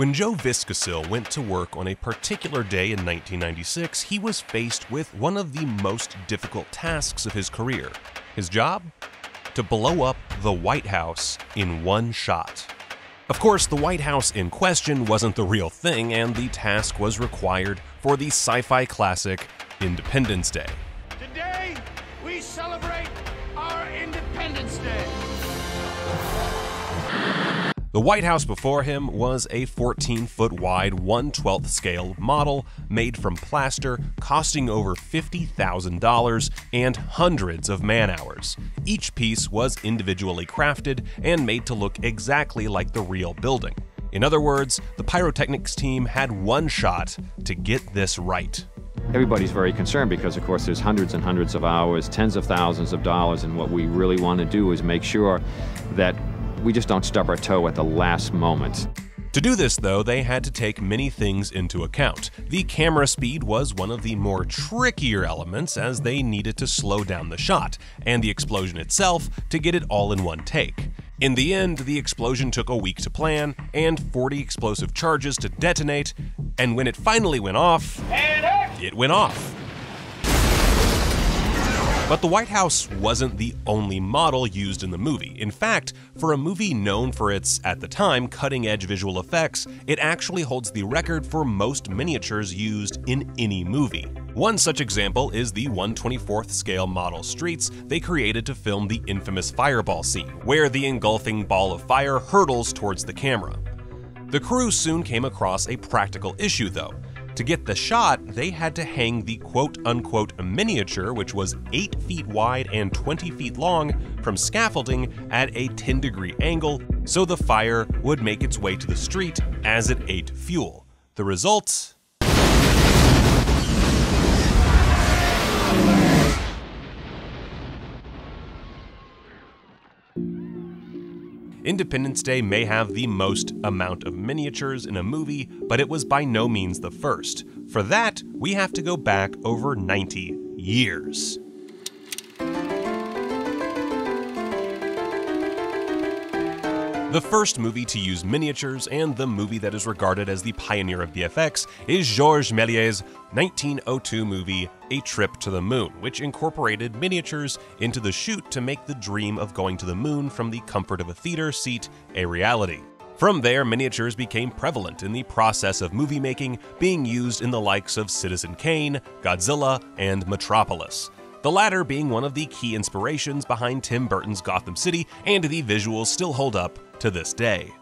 When Joe Viscassil went to work on a particular day in 1996, he was faced with one of the most difficult tasks of his career. His job? To blow up the White House in one shot. Of course, the White House in question wasn't the real thing, and the task was required for the sci-fi classic Independence Day. Today, we celebrate our Independence Day. The White House before him was a 14-foot wide, 1/12 scale model made from plaster, costing over $50,000 and hundreds of man-hours. Each piece was individually crafted and made to look exactly like the real building. In other words, the pyrotechnics team had one shot to get this right. Everybody's very concerned because, of course, there's hundreds and hundreds of hours, tens of thousands of dollars, and what we really want to do is make sure that we just don't stub our toe at the last moment. To do this, though, they had to take many things into account. The camera speed was one of the more trickier elements, as they needed to slow down the shot, and the explosion itself, to get it all in one take. In the end, the explosion took a week to plan, and 40 explosive charges to detonate, and when it finally went off, it went off. But the White House wasn't the only model used in the movie. In fact, for a movie known for its, at the time, cutting-edge visual effects, it actually holds the record for most miniatures used in any movie. One such example is the 1/24th scale model streets they created to film the infamous fireball scene, where the engulfing ball of fire hurtles towards the camera. The crew soon came across a practical issue, though. To get the shot, they had to hang the quote-unquote miniature, which was 8 feet wide and 20 feet long, from scaffolding at a 10-degree angle so the fire would make its way to the street as it ate fuel. The result? Independence Day may have the most amount of miniatures in a movie, but it was by no means the first. For that, we have to go back over 90 years. The first movie to use miniatures, and the movie that is regarded as the pioneer of VFX, is Georges Méliès' 1902 movie A Trip to the Moon, which incorporated miniatures into the shoot to make the dream of going to the moon from the comfort of a theater seat a reality. From there, miniatures became prevalent in the process of movie making, being used in the likes of Citizen Kane, Godzilla, and Metropolis. The latter being one of the key inspirations behind Tim Burton's Gotham City, and the visuals still hold up to this day.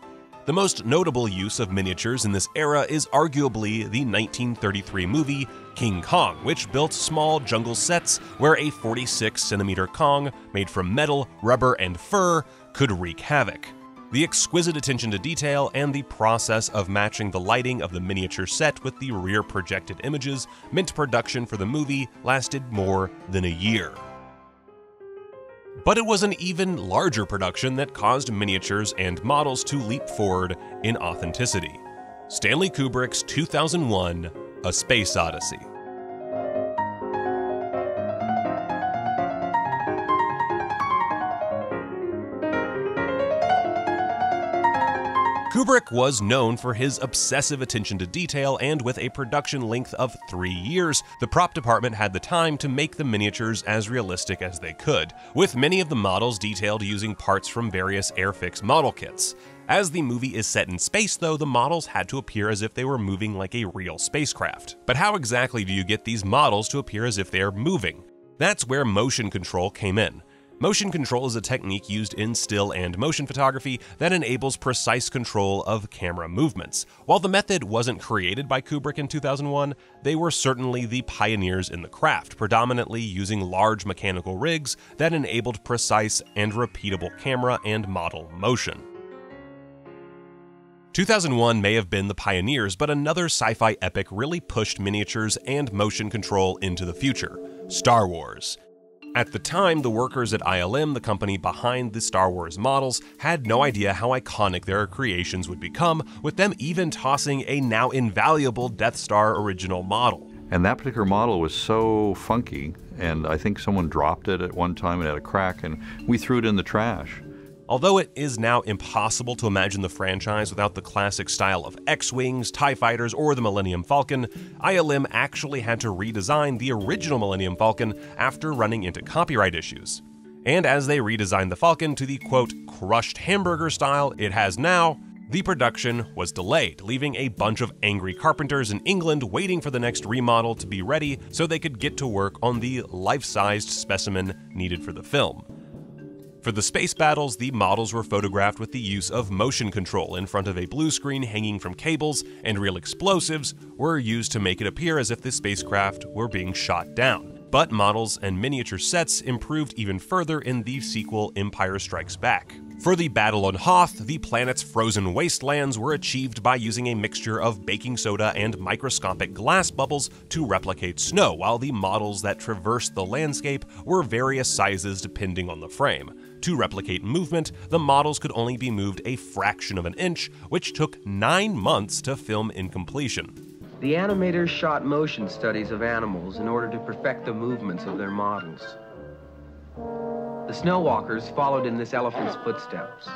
The most notable use of miniatures in this era is arguably the 1933 movie King Kong, which built small jungle sets where a 46-centimeter Kong made from metal, rubber, and fur could wreak havoc. The exquisite attention to detail and the process of matching the lighting of the miniature set with the rear projected images meant production for the movie lasted more than a year. But it was an even larger production that caused miniatures and models to leap forward in authenticity. Stanley Kubrick's 2001: A Space Odyssey. Kubrick was known for his obsessive attention to detail, and with a production length of 3 years, the prop department had the time to make the miniatures as realistic as they could, with many of the models detailed using parts from various Airfix model kits. As the movie is set in space, though, the models had to appear as if they were moving like a real spacecraft. But how exactly do you get these models to appear as if they are moving? That's where motion control came in. Motion control is a technique used in still and motion photography that enables precise control of camera movements. While the method wasn't created by Kubrick in 2001, they were certainly the pioneers in the craft, predominantly using large mechanical rigs that enabled precise and repeatable camera and model motion. 2001 may have been the pioneers, but another sci-fi epic really pushed miniatures and motion control into the future: Star Wars. At the time, the workers at ILM, the company behind the Star Wars models, had no idea how iconic their creations would become, with them even tossing a now invaluable Death Star original model. And that particular model was so funky, and I think someone dropped it at one time and had a crack, and we threw it in the trash. Although it is now impossible to imagine the franchise without the classic style of X-Wings, TIE Fighters, or the Millennium Falcon, ILM actually had to redesign the original Millennium Falcon after running into copyright issues. And as they redesigned the Falcon to the, quote, crushed hamburger style it has now, the production was delayed, leaving a bunch of angry carpenters in England waiting for the next remodel to be ready so they could get to work on the life-sized specimen needed for the film. For the space battles, the models were photographed with the use of motion control in front of a blue screen hanging from cables, and real explosives were used to make it appear as if the spacecraft were being shot down. But models and miniature sets improved even further in the sequel Empire Strikes Back. For the Battle on Hoth, the planet's frozen wastelands were achieved by using a mixture of baking soda and microscopic glass bubbles to replicate snow, while the models that traversed the landscape were various sizes depending on the frame. To replicate movement, the models could only be moved a fraction of an inch, which took 9 months to film in completion. The animators shot motion studies of animals in order to perfect the movements of their models. The Snowwalkers followed in this elephant's footsteps.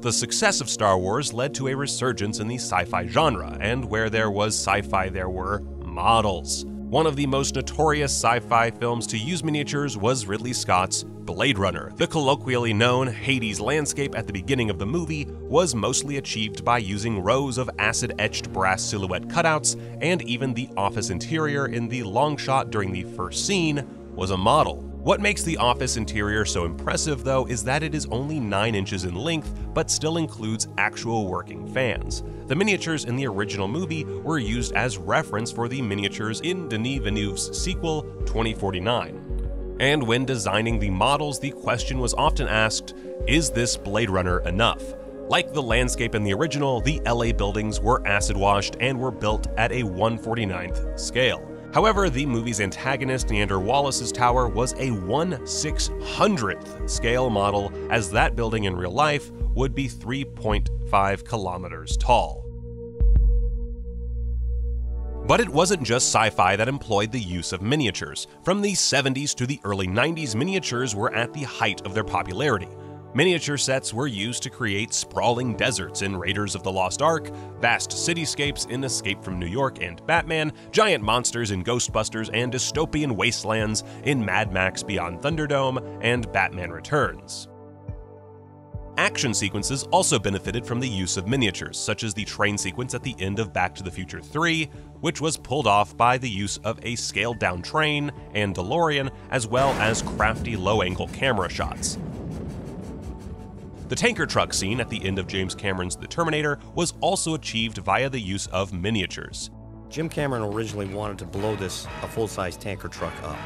The success of Star Wars led to a resurgence in the sci-fi genre, and where there was sci-fi, there were models. One of the most notorious sci-fi films to use miniatures was Ridley Scott's Blade Runner. The colloquially known Hades landscape at the beginning of the movie was mostly achieved by using rows of acid-etched brass silhouette cutouts, and even the office interior in the long shot during the first scene was a model. What makes the office interior so impressive, though, is that it is only 9 inches in length, but still includes actual working fans. The miniatures in the original movie were used as reference for the miniatures in Denis Villeneuve's sequel, 2049. And when designing the models, the question was often asked, is this Blade Runner enough? Like the landscape in the original, the LA buildings were acid-washed and were built at a 1/49th scale. However, the movie's antagonist, Neander Wallace's tower, was a 1/600th scale model, as that building in real life would be 3.5 kilometers tall. But it wasn't just sci-fi that employed the use of miniatures. From the 70s to the early 90s, miniatures were at the height of their popularity. Miniature sets were used to create sprawling deserts in Raiders of the Lost Ark, vast cityscapes in Escape from New York and Batman, giant monsters in Ghostbusters, and dystopian wastelands in Mad Max Beyond Thunderdome and Batman Returns. Action sequences also benefited from the use of miniatures, such as the train sequence at the end of Back to the Future 3, which was pulled off by the use of a scaled-down train and DeLorean, as well as crafty low-angle camera shots. The tanker truck scene at the end of James Cameron's The Terminator was also achieved via the use of miniatures. Jim Cameron originally wanted to blow this, a full-size tanker truck, up,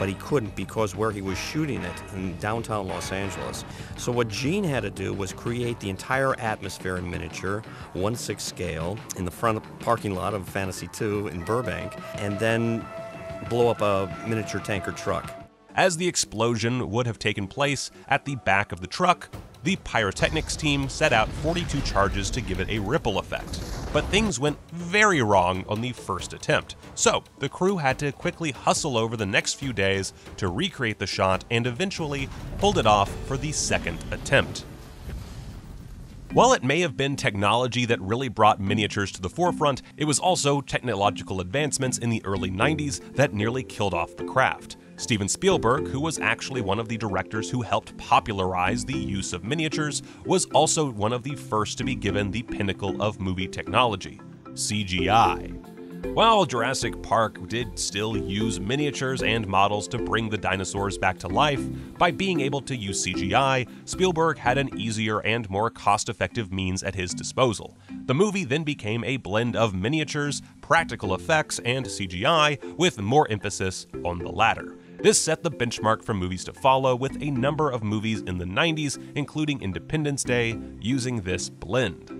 but he couldn't because where he was shooting it in downtown Los Angeles. So what Gene had to do was create the entire atmosphere in miniature, 1/6 scale, in the front parking lot of Fantasy 2 in Burbank, and then blow up a miniature tanker truck. As the explosion would have taken place at the back of the truck, the pyrotechnics team set out 42 charges to give it a ripple effect, but things went very wrong on the first attempt, so the crew had to quickly hustle over the next few days to recreate the shot and eventually pulled it off for the second attempt. While it may have been technology that really brought miniatures to the forefront, it was also technological advancements in the early 90s that nearly killed off the craft. Steven Spielberg, who was actually one of the directors who helped popularize the use of miniatures, was also one of the first to be given the pinnacle of movie technology, CGI. While Jurassic Park did still use miniatures and models to bring the dinosaurs back to life, by being able to use CGI, Spielberg had an easier and more cost-effective means at his disposal. The movie then became a blend of miniatures, practical effects, and CGI, with more emphasis on the latter. This set the benchmark for movies to follow, with a number of movies in the 90s, including Independence Day, using this blend.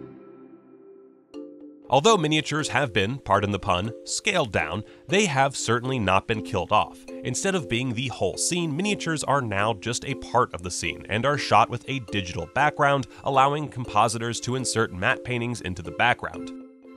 Although miniatures have been, pardon the pun, scaled down, they have certainly not been killed off. Instead of being the whole scene, miniatures are now just a part of the scene and are shot with a digital background, allowing compositors to insert matte paintings into the background.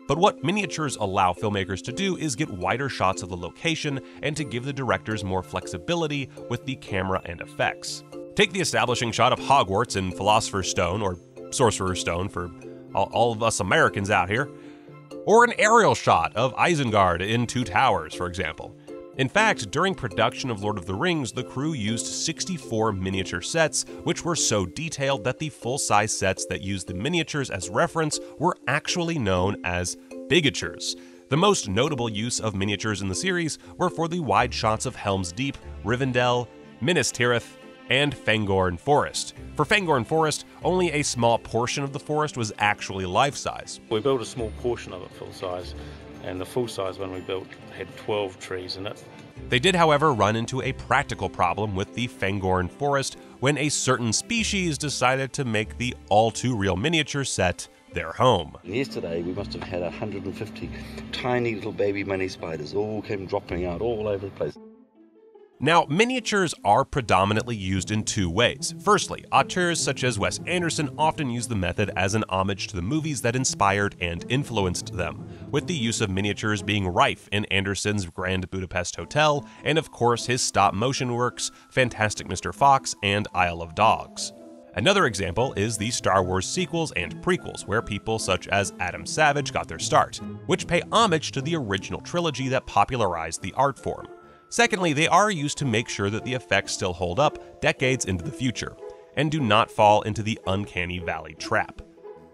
But what miniatures allow filmmakers to do is get wider shots of the location and to give the directors more flexibility with the camera and effects. Take the establishing shot of Hogwarts in Philosopher's Stone, or Sorcerer's Stone for all of us Americans out here, or an aerial shot of Isengard in Two Towers, for example. In fact, during production of Lord of the Rings, the crew used 64 miniature sets, which were so detailed that the full-size sets that used the miniatures as reference were actually known as bigatures. The most notable use of miniatures in the series were for the wide shots of Helm's Deep, Rivendell, Minas Tirith, and Fangorn Forest. For Fangorn Forest, only a small portion of the forest was actually life-size. We built a small portion of it full-size, and the full-size one we built had 12 trees in it. They did, however, run into a practical problem with the Fangorn Forest when a certain species decided to make the all-too-real miniature set their home. Yesterday we must have had 150 tiny little baby money spiders all came dropping out all over the place. Now, miniatures are predominantly used in two ways. Firstly, auteurs such as Wes Anderson often use the method as an homage to the movies that inspired and influenced them, with the use of miniatures being rife in Anderson's Grand Budapest Hotel and, of course, his stop-motion works, Fantastic Mr. Fox and Isle of Dogs. Another example is the Star Wars sequels and prequels, where people such as Adam Savage got their start, which pay homage to the original trilogy that popularized the art form. Secondly, they are used to make sure that the effects still hold up decades into the future, and do not fall into the uncanny valley trap.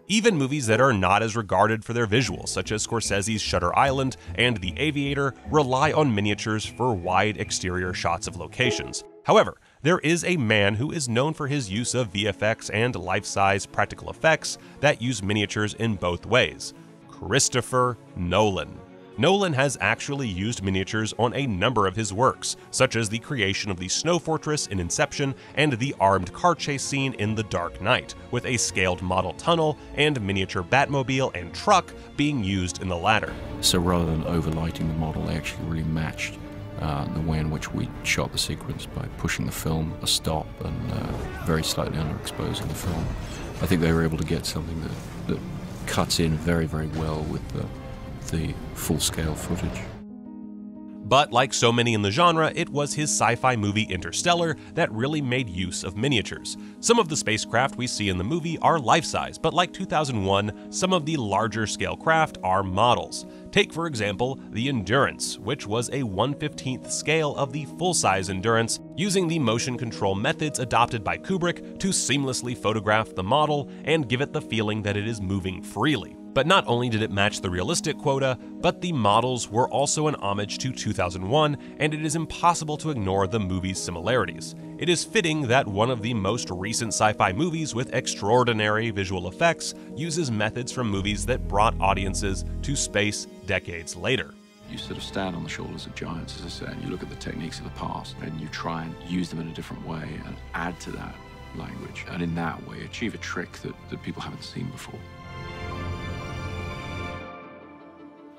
Even movies that are not as regarded for their visuals, such as Scorsese's Shutter Island and The Aviator, rely on miniatures for wide exterior shots of locations. However, there is a man who is known for his use of VFX and life-size practical effects that use miniatures in both ways: Christopher Nolan. Nolan has actually used miniatures on a number of his works, such as the creation of the Snow Fortress in Inception and the armed car chase scene in The Dark Knight, with a scaled model tunnel and miniature Batmobile and truck being used in the latter. So rather than overlighting the model, they actually really matched the way in which we shot the sequence by pushing the film a stop and very slightly underexposing the film. I think they were able to get something that cuts in very, very well with the full-scale footage. But like so many in the genre, it was his sci-fi movie Interstellar that really made use of miniatures. Some of the spacecraft we see in the movie are life-size, but like 2001, some of the larger-scale craft are models. Take, for example, the Endurance, which was a 1/15th scale of the full-size Endurance, using the motion control methods adopted by Kubrick to seamlessly photograph the model and give it the feeling that it is moving freely. But not only did it match the realistic quota, but the models were also an homage to 2001, and it is impossible to ignore the movie's similarities. It is fitting that one of the most recent sci-fi movies with extraordinary visual effects uses methods from movies that brought audiences to space decades later. You sort of stand on the shoulders of giants, as I say, and you look at the techniques of the past, and you try and use them in a different way and add to that language, and in that way achieve a trick that people haven't seen before.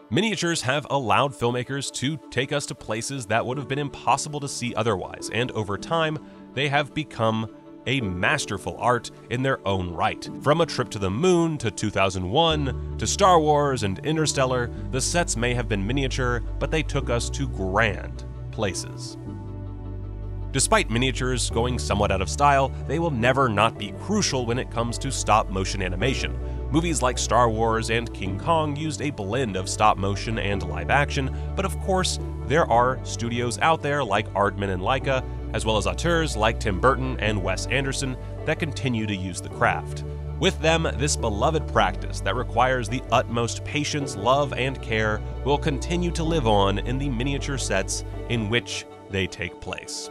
Miniatures have allowed filmmakers to take us to places that would have been impossible to see otherwise, and over time, they have become a masterful art in their own right. From A Trip to the Moon to 2001 to Star Wars and Interstellar, the sets may have been miniature, but they took us to grand places. Despite miniatures going somewhat out of style, they will never not be crucial when it comes to stop-motion animation. Movies like Star Wars and King Kong used a blend of stop-motion and live-action, but of course, there are studios out there like Aardman and Leica, as well as auteurs like Tim Burton and Wes Anderson, that continue to use the craft. With them, this beloved practice that requires the utmost patience, love, and care will continue to live on in the miniature sets in which they take place.